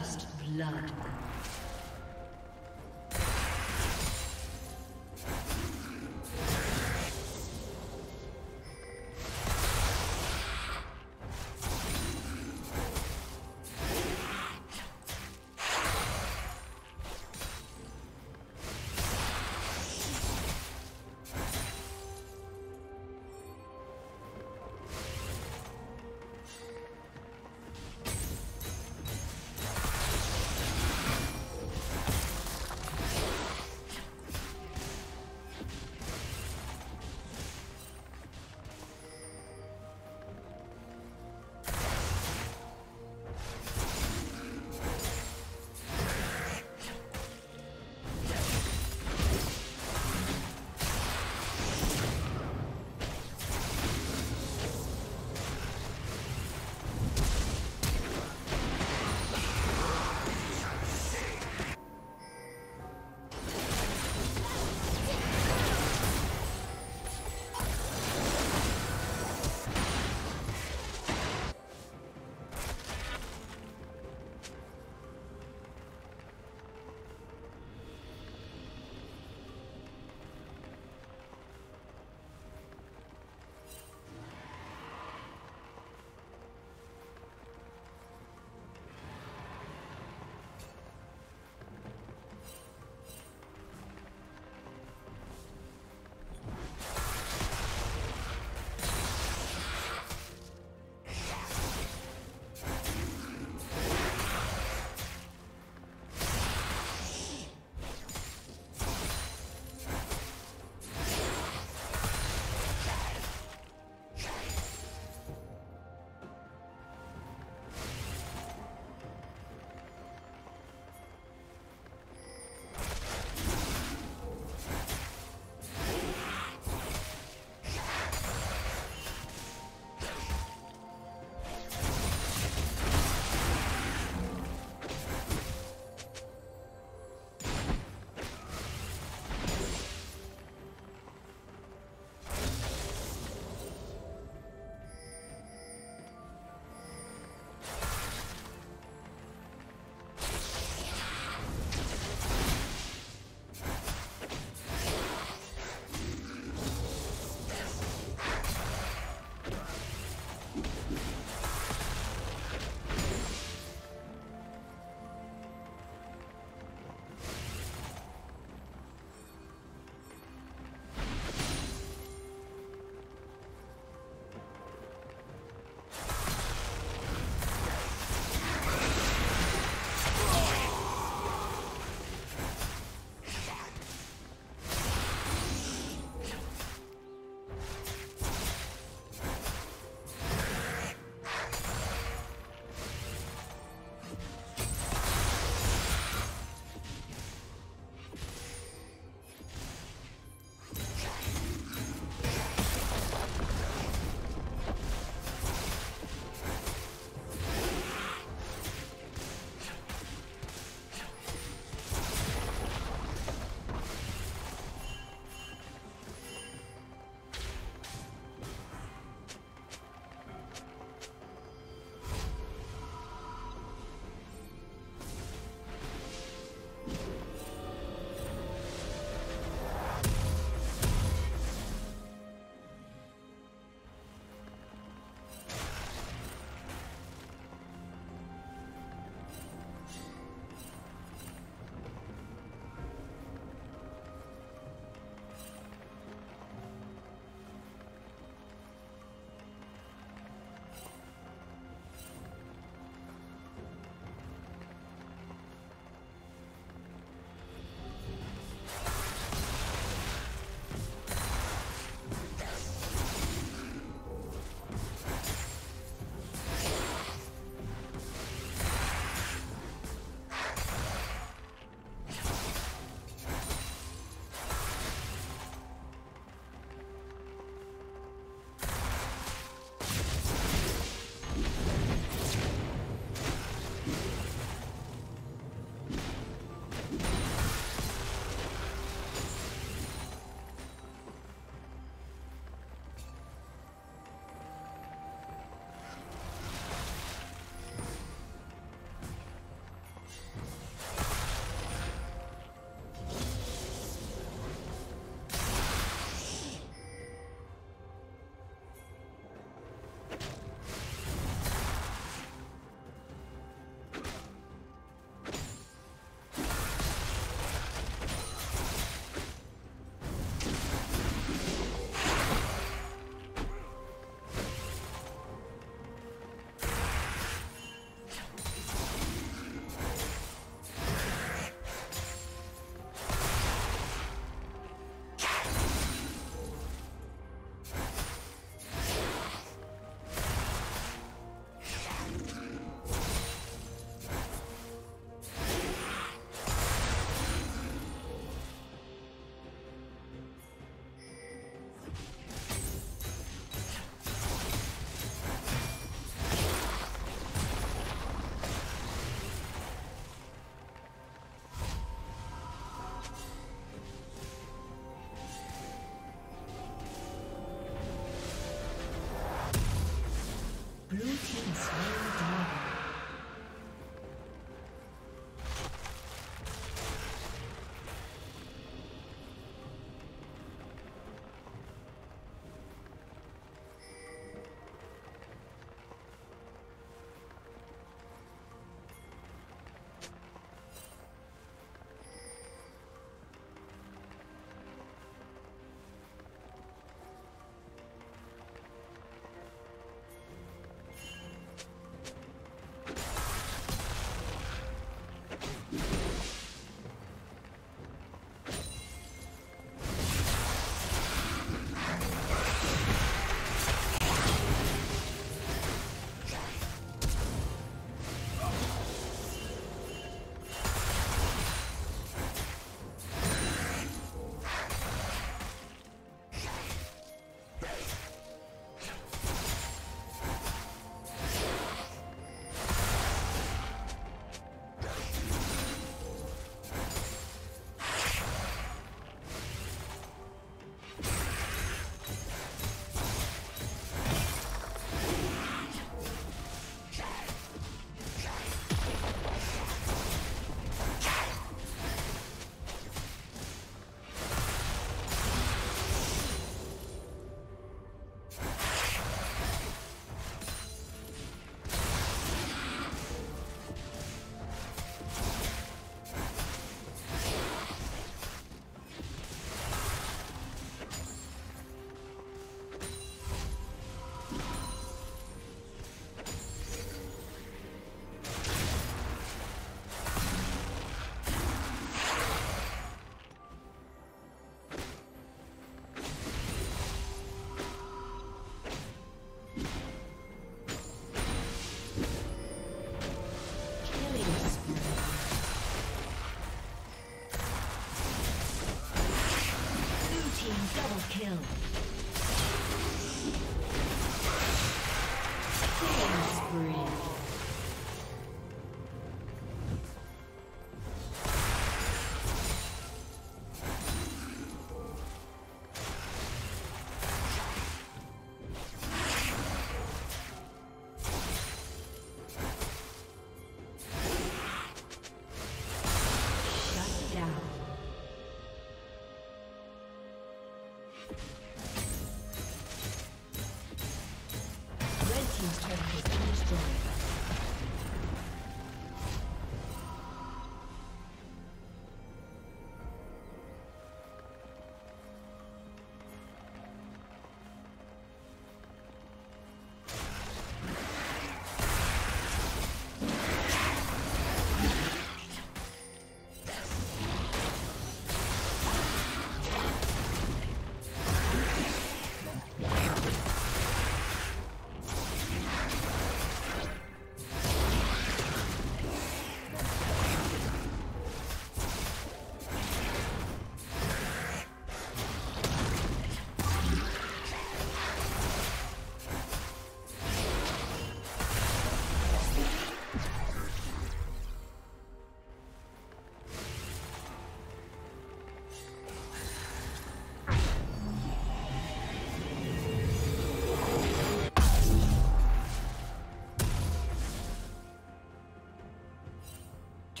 First blood.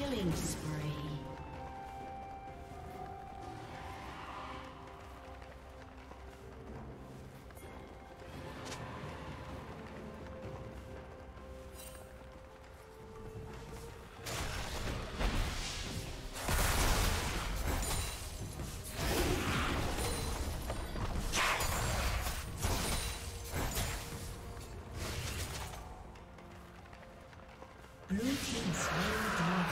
Killing spree. Blue team's very dark.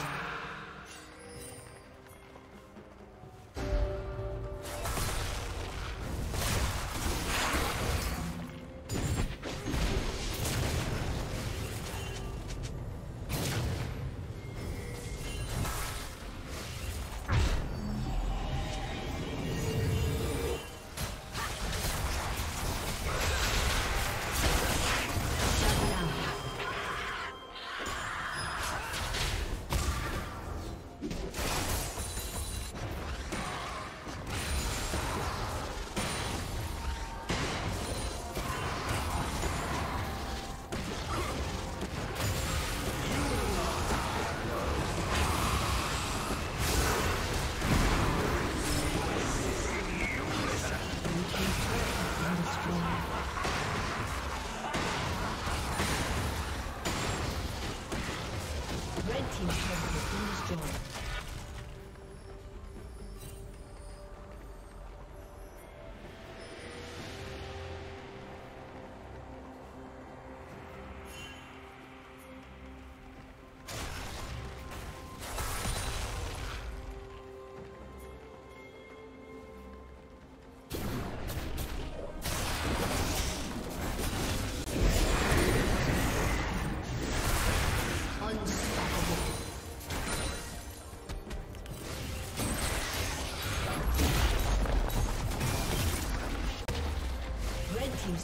His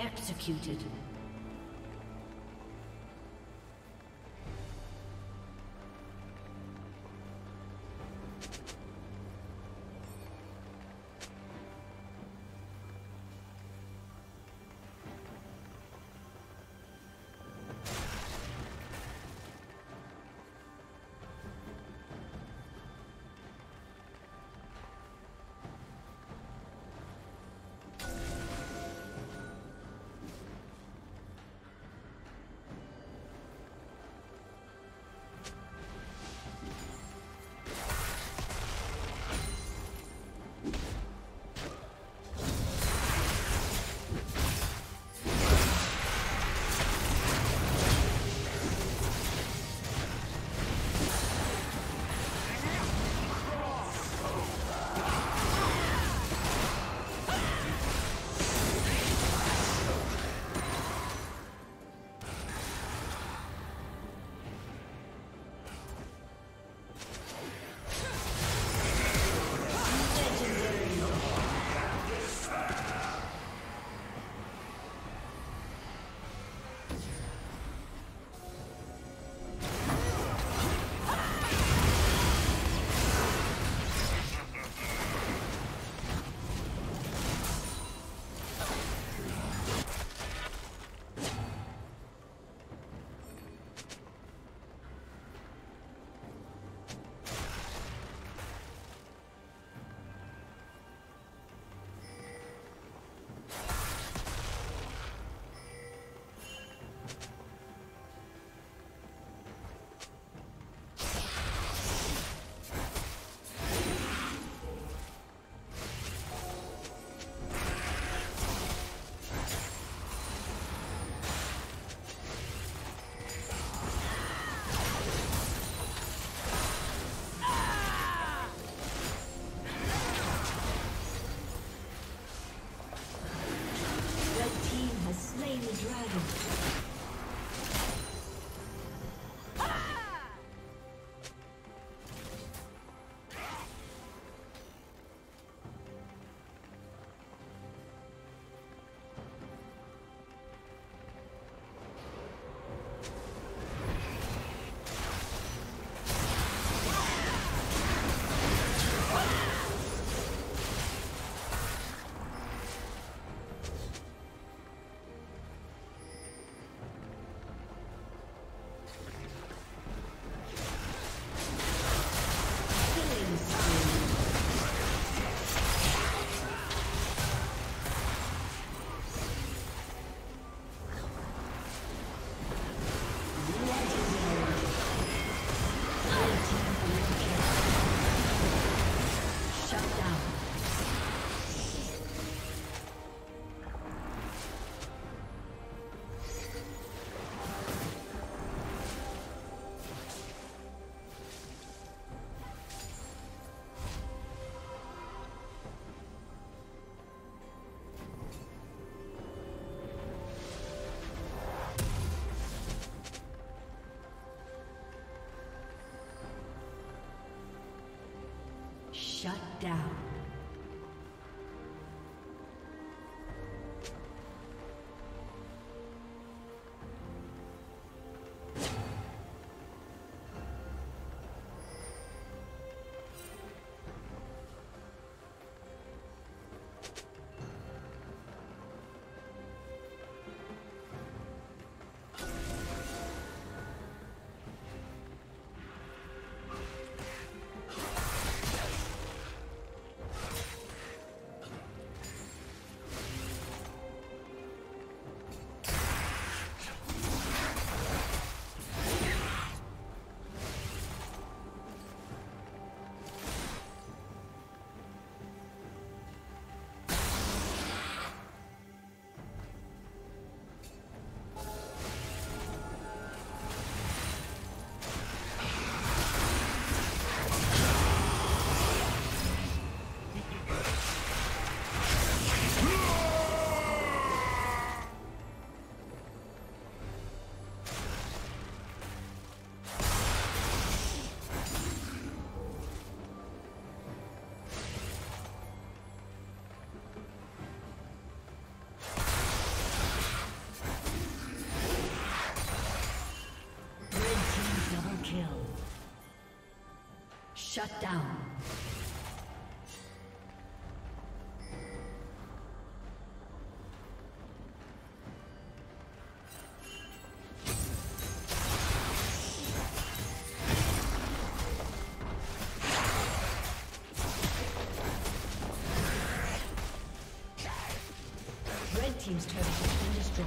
Executed. Shut down. Shut down. Red team's turret has been destroyed.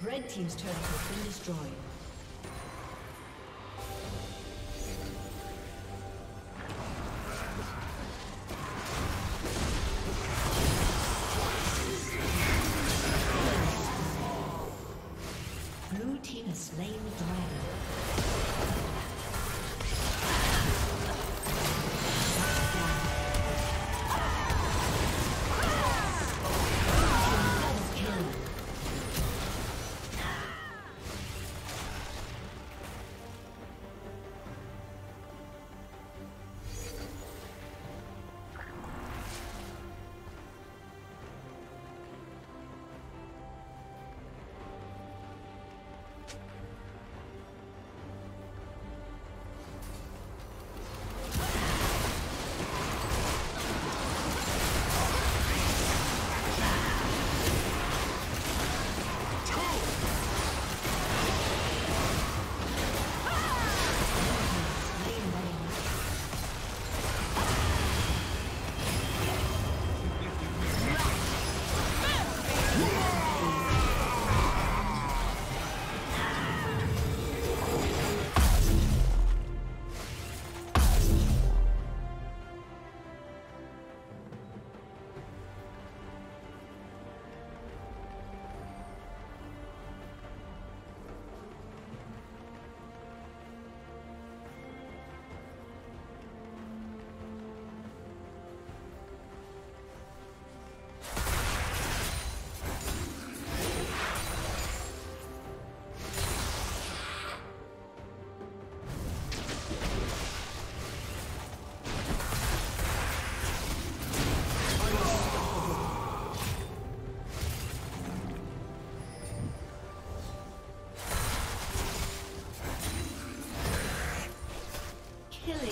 Red team's turret has been destroyed.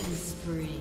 Killing spree.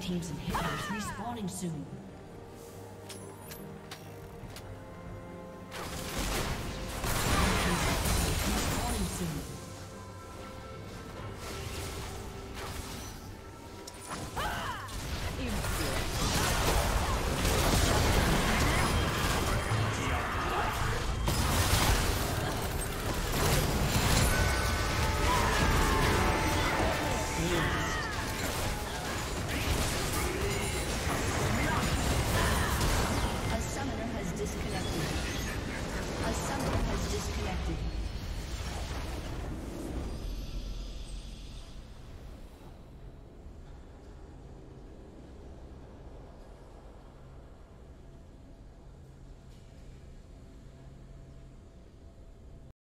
Teams and hitters respawning soon.